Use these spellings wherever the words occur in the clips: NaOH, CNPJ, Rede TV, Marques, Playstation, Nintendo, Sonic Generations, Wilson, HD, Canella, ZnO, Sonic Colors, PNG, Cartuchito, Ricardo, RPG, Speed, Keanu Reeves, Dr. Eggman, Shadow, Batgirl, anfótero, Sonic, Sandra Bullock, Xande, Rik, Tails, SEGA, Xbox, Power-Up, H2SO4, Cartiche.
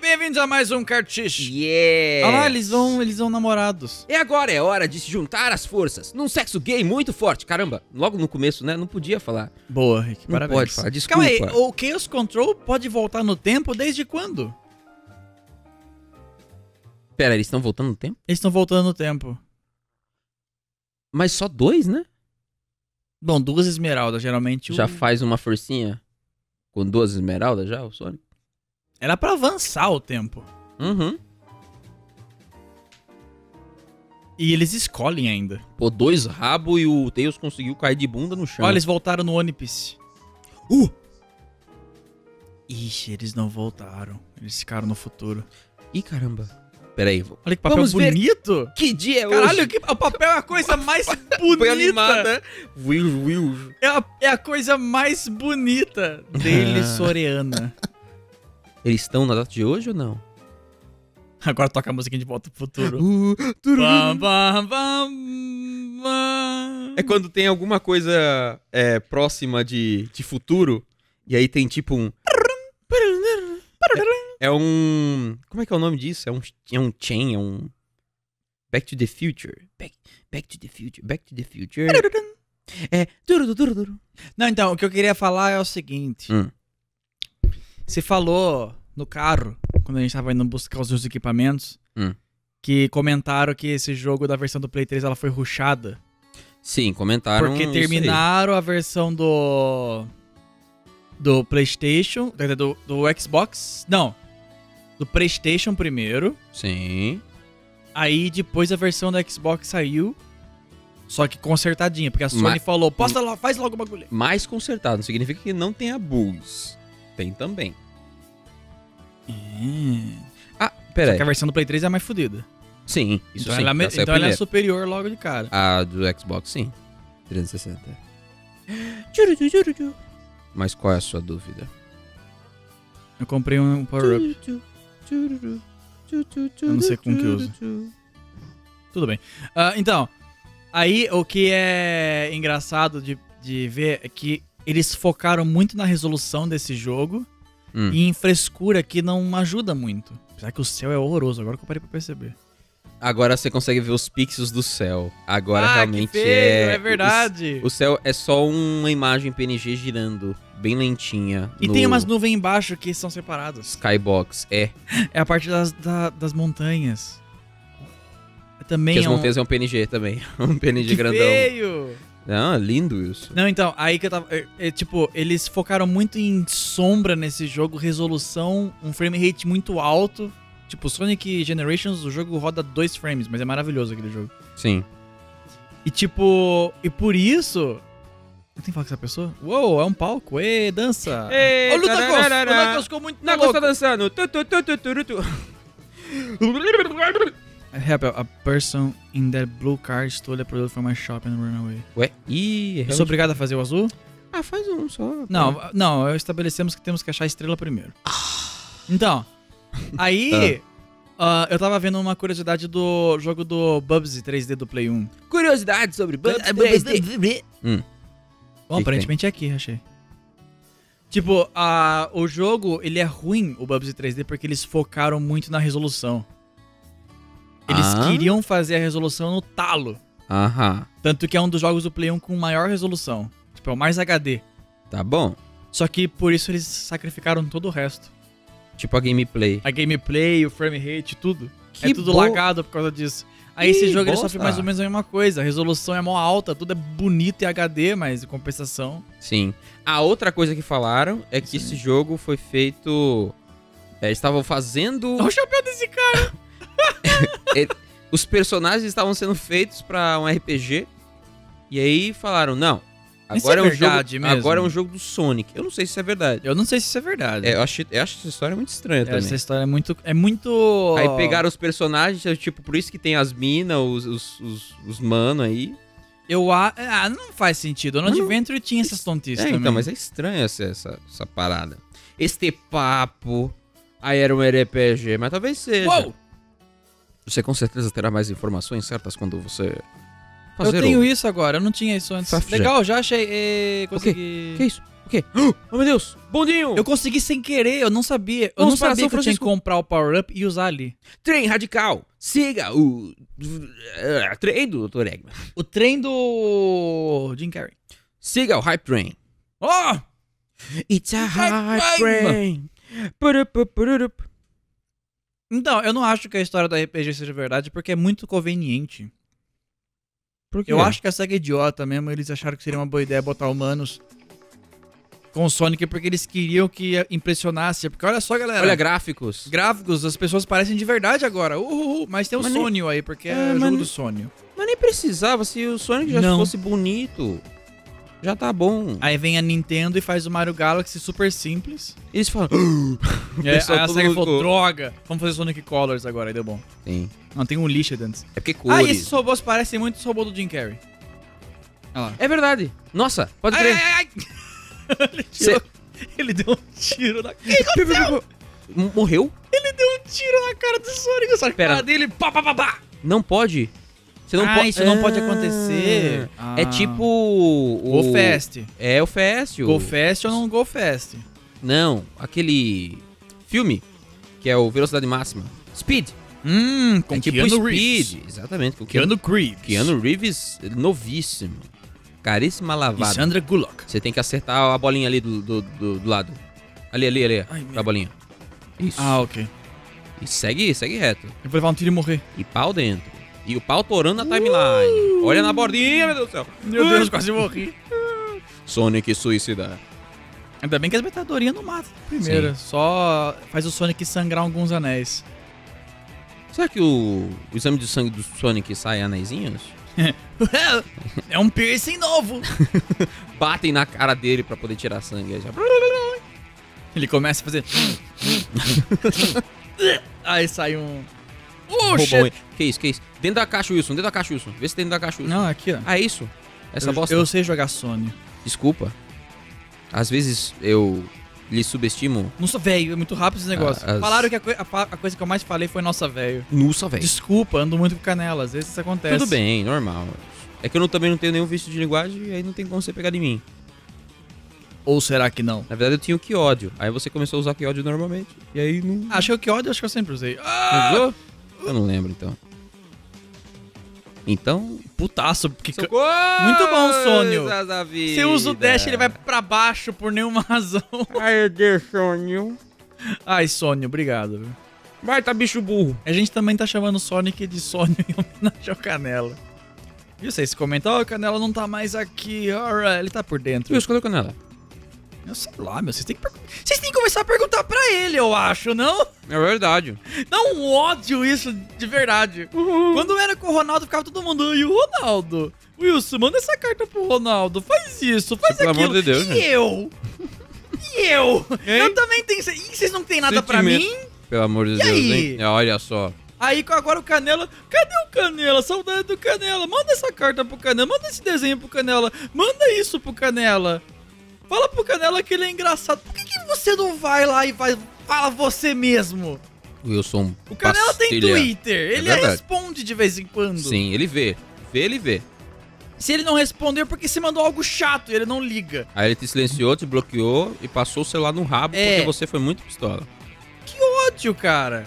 bem-vindos a mais um Cartiche. Yeah. Olha lá, eles vão namorados. E agora é hora de se juntar as forças num sexo gay muito forte. Caramba, logo no começo, né? Não podia falar. Boa, Rick, não parabéns. Pode falar, desculpa. Calma aí, o Chaos Control pode voltar no tempo desde quando? Pera, eles estão voltando no tempo? Eles estão voltando no tempo. Mas só dois, né? Bom, duas esmeraldas, geralmente... Já faz uma forcinha com duas esmeraldas já, o Sonic? Era pra avançar o tempo. Uhum. E eles escolhem ainda. Pô, dois rabos e o Tails conseguiu cair de bunda no chão. Olha, eles voltaram no One Piece. Ixi, eles não voltaram. Eles ficaram no futuro. Ih, caramba. Pera aí, olha que papel bonito! Que dia é hoje? Caralho, o papel é a coisa mais bonita! Foi animada. É a coisa mais bonita dele, Soriana. Eles estão na data de hoje ou não? Agora toca a musiquinha de Volta pro Futuro. É quando tem alguma coisa próxima de futuro, e aí tem tipo um... É um... Como é que é o nome disso? É um Back to the Future. Back to the Future. É... Não, então, o que eu queria falar é o seguinte. Você falou no carro, quando a gente tava indo buscar os equipamentos, que comentaram que esse jogo da versão do Play 3, ela foi rushada. Sim, comentaram. Porque terminaram a versão do Playstation, do Xbox. Não. Do PlayStation primeiro. Sim. Aí depois a versão da Xbox saiu. Só que consertadinha. Porque a Sony falou, posta lá, faz logo o bagulho. Mais consertado. Não significa que não tenha bugs. Tem também. Ah, peraí. Só que a versão do Play 3 é mais fodida. Sim. Isso então sim, ela é superior logo de cara. A do Xbox, sim. 360. Mas qual é a sua dúvida? Eu comprei um Power-Up. Eu não sei como que usa. Tudo bem. Então, aí o que é engraçado de ver é que eles focaram muito na resolução desse jogo e em frescura que não ajuda muito. Apesar que o céu é horroroso, agora que eu parei pra perceber. Agora você consegue ver os pixels do céu. Agora realmente que feio, é verdade. O céu é só uma imagem PNG girando, bem lentinha. E tem umas nuvens embaixo que são separadas. Skybox, é a parte das montanhas. Também que as montanhas é um PNG também. Um PNG que grandão. Feio. Ah, lindo isso. Não, então, aí que eu tava... tipo, eles focaram muito em sombra nesse jogo, resolução, um frame rate muito alto. Tipo, Sonic Generations, o jogo roda 2 frames, mas é maravilhoso aquele jogo. Sim. E tipo... E por isso... Não tem que falar com essa pessoa? Uou, é um palco. Ê, dança. Ô, Lucas ficou muito louco. Lucas tá dançando. I help a person in that blue car stole a product from my shop and run away. Ué? Ih, eu sou obrigado a fazer o azul? Ah, faz um só. Não, estabelecemos que temos que achar a estrela primeiro. Então... Aí, eu tava vendo uma curiosidade do jogo do Bubsy 3D do Play 1. Curiosidade sobre Bubsy 3D. Bom, aparentemente é aqui, achei. Tipo, o jogo, ele é ruim, o Bubsy 3D, porque eles focaram muito na resolução. Eles queriam fazer a resolução no talo. Tanto que é um dos jogos do Play 1 com maior resolução. Tipo, é o mais HD. Tá bom. Só que por isso eles sacrificaram todo o resto. Tipo a gameplay. A gameplay, o frame rate, tudo. É tudo lagado por causa disso. Aí esse jogo ele sofre mais ou menos a mesma coisa. A resolução é mó alta, tudo é bonito e HD, mas em compensação... Sim. A outra coisa que falaram é que esse jogo foi feito... Eles estavam fazendo... Olha o chapéu desse cara! Os personagens estavam sendo feitos pra um RPG. E aí falaram, não... Agora, agora é um jogo do Sonic. Eu não sei se isso é verdade. Eu acho essa história muito estranha também. Essa história é muito... Aí pegaram os personagens, tipo, por isso que tem as minas, os mano aí. Não faz sentido. No Adventure tinha essas tontices também. Então, mas é estranha essa parada. Este papo... Aí era um RPG, mas talvez seja. Uou! Você com certeza terá mais informações certas quando você... Eu tenho isso agora, eu não tinha isso antes. Legal, já achei. Consegui. O que é isso? O quê? Oh, meu Deus! Bondinho! Eu consegui sem querer, eu não sabia. Eu não sabia que eu tinha que comprar o Power-Up e usar ali. Trem radical! Siga o... trem do Dr. Eggman. O trem do... Jim Carrey. Siga o Hype Train. Oh! It's a Hype Train! Então, eu não acho que a história da RPG seja verdade, porque é muito conveniente. Eu acho que a SEGA é idiota mesmo, eles acharam que seria uma boa ideia botar humanos com o Sonic porque eles queriam que impressionasse. Porque olha só, galera. Olha, gráficos. Gráficos, as pessoas parecem de verdade agora. Mas tem o Sonic aí, porque é o jogo do Sonic. Mas nem precisava, se o Sonic já fosse bonito, já tá bom. Aí vem a Nintendo e faz o Mario Galaxy super simples. E eles falam... Aí a SEGA falou, droga, vamos fazer Sonic Colors agora, aí deu bom. Sim. Não, tem um lixo dentro. É porque cores. Ah, e esses robôs parecem muito os robôs do Jim Carrey. Olha lá. É verdade. Nossa, pode crer. Ele deu um tiro na... Morreu? Ele deu um tiro na cara do Sonic. Essa cara dele... Não pode? Você não isso não pode acontecer. É tipo... Go Fest. É o Fest. Go Fest ou não Go Fest? Não, aquele filme que é o Velocidade Máxima. Speed. Com é tipo Keanu Reeves. Speed, exatamente. Com Keanu Reeves, novíssimo. Caríssima lavada. E Sandra Bullock. Você tem que acertar a bolinha ali do lado. Ali. Ai, a bolinha. Isso. Ah, ok. E segue reto. Eu vou levar um tiro e morrer. E pau dentro. E o pau torando na timeline. Olha na bordinha, meu Deus do céu. Meu Deus, quase morri. Sonic suicida. Ainda bem que as metadorinhas não matam. Primeiro, só faz o Sonic sangrar alguns anéis. Será que o exame de sangue do Sonic sai anéisinhos? É um piercing novo. Batem na cara dele pra poder tirar sangue. Ele começa a fazer... Aí sai um... Oh, shit. Que isso? Dentro da caixa, Wilson. Vê se dentro da caixa, Wilson. Não, aqui, ó. Ah, é isso? Essa bosta. Eu sei jogar Sonic. Desculpa. Às vezes eu... lhe subestimo. Nossa, velho, é muito rápido esse negócio. Falaram que a coisa que eu mais falei foi nossa, velho. Nossa, velho. Desculpa, ando muito com Canella, às vezes isso acontece. Tudo bem, normal. É que eu também não tenho nenhum vício de linguagem e aí não tem como você pegar de mim. Ou será que não? Na verdade eu tinha o que ódio. Aí você começou a usar que ódio normalmente. E aí não... Acho que o que ódio, acho que eu sempre usei. Ah! Eu não lembro, então. Putaço. Porque... Muito bom, Sônio. Você usa o dash, ele vai pra baixo por nenhuma razão. Ai, Deus, Sônio. Ai, Sônio, obrigado. Vai, tá bicho burro. A gente também tá chamando o Sonic de Sônio em homenagem ao Canella. E vocês comentam, ó, o Canella não tá mais aqui. Alright, ele tá por dentro. E eu escolhi o Canella. Eu sei lá, meu. Vocês têm que começar a perguntar pra ele, eu acho, não? É verdade. Dá um ódio isso, de verdade. Quando era com o Ronaldo, ficava todo mundo... E o Ronaldo? Wilson, manda essa carta pro Ronaldo. Faz isso, faz aquilo. Pelo amor de Deus, E eu? Hein? Eu também tenho... E vocês não têm nada pra mim? Pelo amor de Deus, hein? Olha só. Aí agora o Canella... Cadê o Canella? Saudade do Canella. Manda essa carta pro Canella. Manda esse desenho pro Canella. Manda isso pro Canella. Fala pro Canella que ele é engraçado. Por que você não vai lá e fala você mesmo? Wilson, o Canella tem Twitter. Ele responde de vez em quando. Sim, ele vê. Ele vê. Se ele não responder, porque você mandou algo chato e ele não liga. Aí ele te silenciou, te bloqueou e passou o celular no rabo porque você foi muito pistola. Que ódio, cara.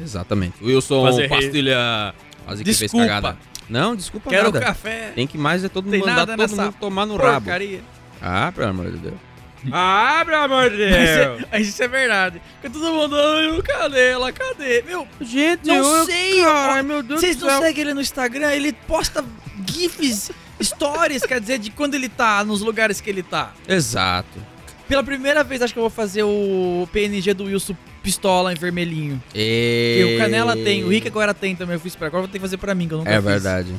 Exatamente. Wilson, pastilha. Quase que fez cagada. Não, desculpa nada. Quero café. Tem que mais é todo mundo mandar todo mundo tomar no rabo. Ah, pelo amor de Deus. Mas isso é verdade. Porque todo mundo... Canella, cadê? Meu, gente, não sei. Cara, meu Deus do céu. Vocês não seguem ele no Instagram? Ele posta gifs, stories, quer dizer, de quando ele tá, nos lugares que ele tá. Exato. Pela primeira vez, acho que eu vou fazer o PNG do Wilson pistola em vermelhinho. E o Canella tem, o Rick agora tem também. Eu fiz pra agora, vou ter que fazer pra mim, que eu nunca fiz. É verdade.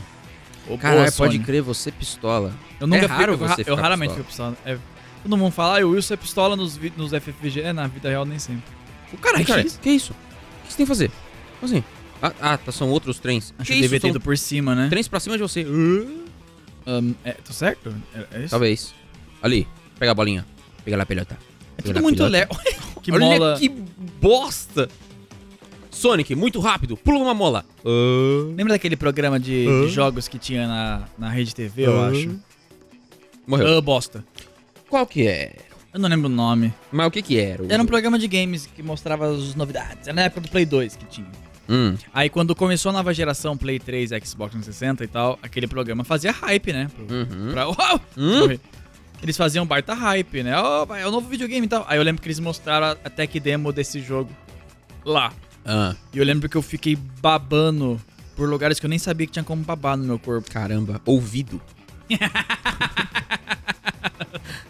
Caralho, pode crer, você pistola. Eu nunca eu raramente fico pistola. É, todo mundo fala, o Wilson é pistola nos FFG. É, na vida real nem sempre. O caralho, que é isso? O que você tem que fazer? Assim. Tá, são outros trens. Acho que deve ter ido por cima, né? Trens pra cima de você. Tô certo? É isso? Talvez. Ali, pega a bolinha. Pega lá a pelota. É tudo muito leve. Olha que bosta! Sonic, muito rápido, pula uma mola. Lembra daquele programa de jogos que tinha na Rede TV, eu acho? Morreu. Bosta. Qual que é? Eu não lembro o nome. Mas o que que era? Era um programa de games que mostrava as novidades. Era na época do Play 2 que tinha. Aí quando começou a nova geração, Play 3, Xbox 360 e tal, aquele programa fazia hype, né? Eles faziam baita hype, né? Oh, é o novo videogame e tal. Aí eu lembro que eles mostraram a tech demo desse jogo lá. E eu lembro que eu fiquei babando por lugares que eu nem sabia que tinha como babar no meu corpo. Caramba, ouvido.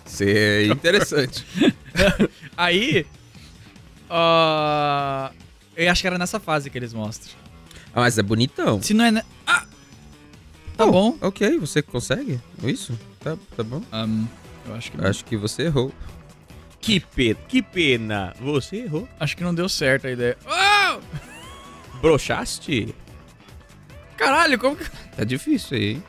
Isso é interessante. Aí, eu acho que era nessa fase que eles mostram. Ah, mas é bonitão. Se não é... Tá bom. Ok, você consegue? Isso? Tá bom? Eu acho que não. Acho que você errou. Que pena. Você errou. Acho que não deu certo a ideia. Oh! Broxaste? Caralho, como que... Tá difícil aí, hein?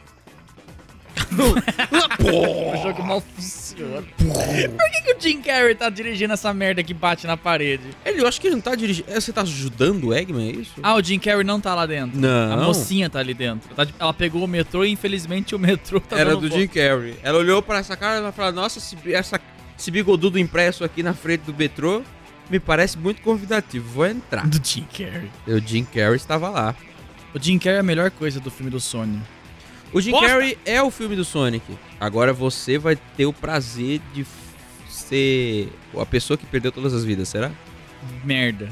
O jogo mal funciona. Por que o Jim Carrey tá dirigindo essa merda que bate na parede? Eu acho que ele não tá dirigindo. Você tá ajudando o Eggman, é isso? Ah, o Jim Carrey não tá lá dentro. Não. A mocinha tá ali dentro. Ela pegou o metrô e infelizmente o metrô tá dando volta. Era do Jim Carrey. Ela olhou pra essa cara e ela falou: nossa, esse bigodudo impresso aqui na frente do metrô me parece muito convidativo. Vou entrar. Do Jim Carrey. O Jim Carrey estava lá. O Jim Carrey é a melhor coisa do filme do Sonic. O Jim Carrey é o filme do Sonic. Agora você vai ter o prazer de ser a pessoa que perdeu todas as vidas, será? Merda.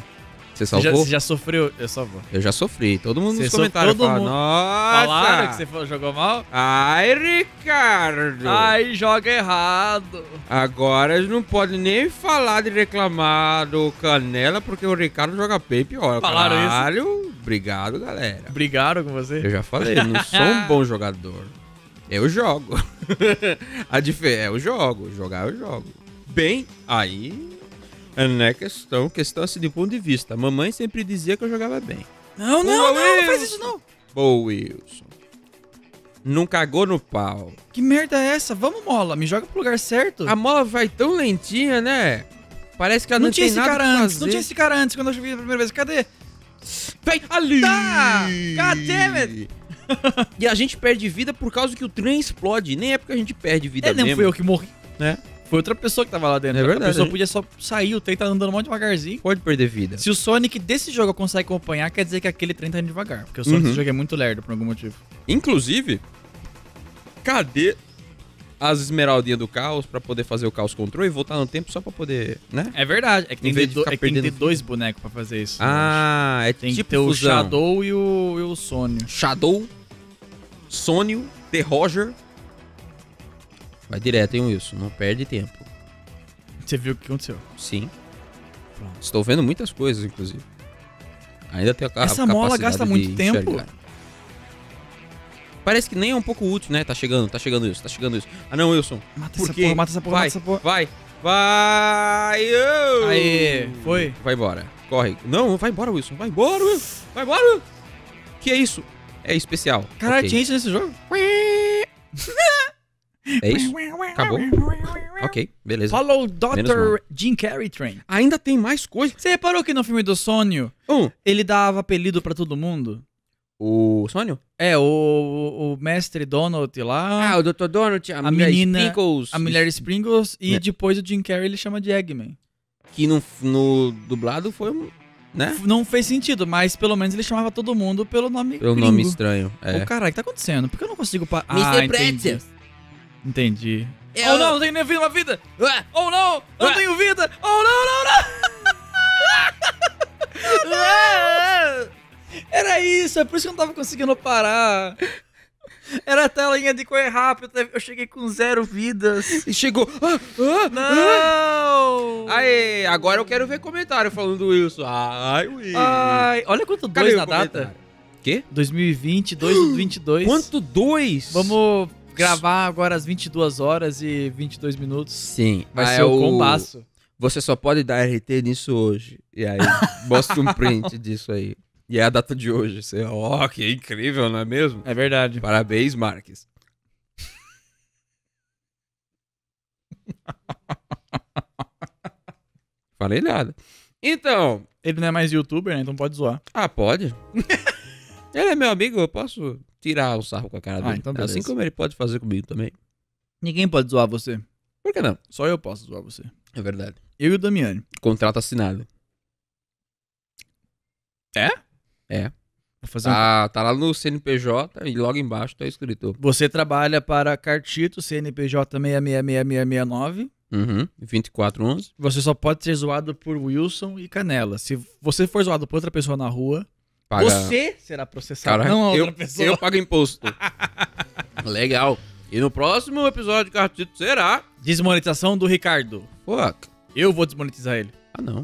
Você salvou? Você já sofreu? Eu salvou. Eu já sofri. Todo mundo nos comentários fala, nossa! Falaram que você jogou mal? Ai, Ricardo! Ai, joga errado! Agora não pode nem falar de reclamar do Canella, porque o Ricardo joga bem pior. Falaram isso? Obrigado, galera. Brigaram com você? Eu já falei, eu não sou um bom jogador. Eu jogo. Eu jogo. Bem, aí... Não é questão assim de ponto de vista. A mamãe sempre dizia que eu jogava bem. Não, não, não, não faz isso não. Boa, Wilson. Não cagou no pau. Que merda é essa? Vamos, Mola, me joga pro lugar certo. A Mola vai tão lentinha, né? Parece que ela não tem nada pra fazer. Não tinha esse cara antes, quando eu joguei a primeira vez. Cadê? Vai ali! Tá! God damn it! E a gente perde vida por causa que o trem explode. Nem é porque a gente perde vida mesmo. Nem fui eu que morri, né? Foi outra pessoa que tava lá dentro. É verdade. A pessoa podia só sair, o trem tá andando muito devagarzinho. Pode perder vida. Se o Sonic desse jogo consegue acompanhar, quer dizer que aquele trem tá indo devagar. Porque o Sonic desse jogo é muito lerdo por algum motivo. Inclusive, cadê as esmeraldinhas do caos pra poder fazer o Chaos Control e voltar no tempo só pra poder, né? É verdade. É que tem que ter dois bonecos pra fazer isso. Ah, é tipo que ter o Shadow e o Sonic. Shadow, Sonic, The Roger... Vai direto, hein, Wilson? Não perde tempo. Você viu o que aconteceu? Sim. Pronto. Estou vendo muitas coisas, inclusive. Ainda tem a capacidade de enxergar. Essa Mola gasta muito tempo. Parece que nem é um pouco útil, né? Tá chegando isso. Ah, não, Wilson. Mata essa porra. Vai! Oh! Aê, foi. Vai embora. Corre. Não, vai embora, Wilson. Vai embora! Que é isso? É especial. Caralho, tinha isso nesse jogo? É isso? Acabou? Ok, beleza. Follow Dr. Jim Carrey Train. Ainda tem mais coisa. Você reparou que no filme do Sonic, ele dava apelido pra todo mundo? O Sonic? É, o mestre Donald lá. Ah, o Dr. Donald, a mulher Sprinkles. A mulher Sprinkles e depois o Jim Carrey ele chama de Eggman. Que no dublado foi... Né? Não fez sentido, mas pelo menos ele chamava todo mundo pelo nome gringo. Pelo nome estranho, é. Ô, caralho, o que tá acontecendo? Por que eu não consigo... Mr. Pretzel. Entendi. Oh, não tenho nem uma vida! Oh, não! Não tenho vida! Oh, não! Não! Era isso, é por isso que eu não tava conseguindo parar. Era a telinha de correr rápido, eu cheguei com 0 vidas. E chegou... Não! Aí, agora eu quero ver comentário falando do Wilson. Ai, Wilson. Ai, olha quanto 2 na data. Quê? 2020, 2/22. Quanto 2? Vamos... gravar agora às 22 horas e 22 minutos. Sim. Vai ser o combaço. Você só pode dar RT nisso hoje. E aí, mostra um print disso aí. E é a data de hoje. Você, que incrível, não é mesmo? É verdade. Parabéns, Marques. Falei nada. Então... Ele não é mais youtuber, né? Então pode zoar. Ah, pode? Ele é meu amigo, eu posso... tirar o sarro com a cara dele. Então é assim como ele pode fazer comigo também. Ninguém pode zoar você. Por que não? Só eu posso zoar você. É verdade. Eu e o Damiani. Contrato assinado. É? É. Vou fazer tá lá no CNPJ e logo embaixo tá escrito. Você trabalha para Cartito, CNPJ 666669. Uhum, 2411. Você só pode ser zoado por Wilson e Canella. Se você for zoado por outra pessoa na rua, paga... você será processado. Caraca, não a outra pessoa. Eu pago imposto. Legal. E no próximo episódio de Cartuchito será... desmonetização do Ricardo. Fuck. Eu vou desmonetizar ele. Ah, não.